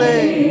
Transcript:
Hallelujah.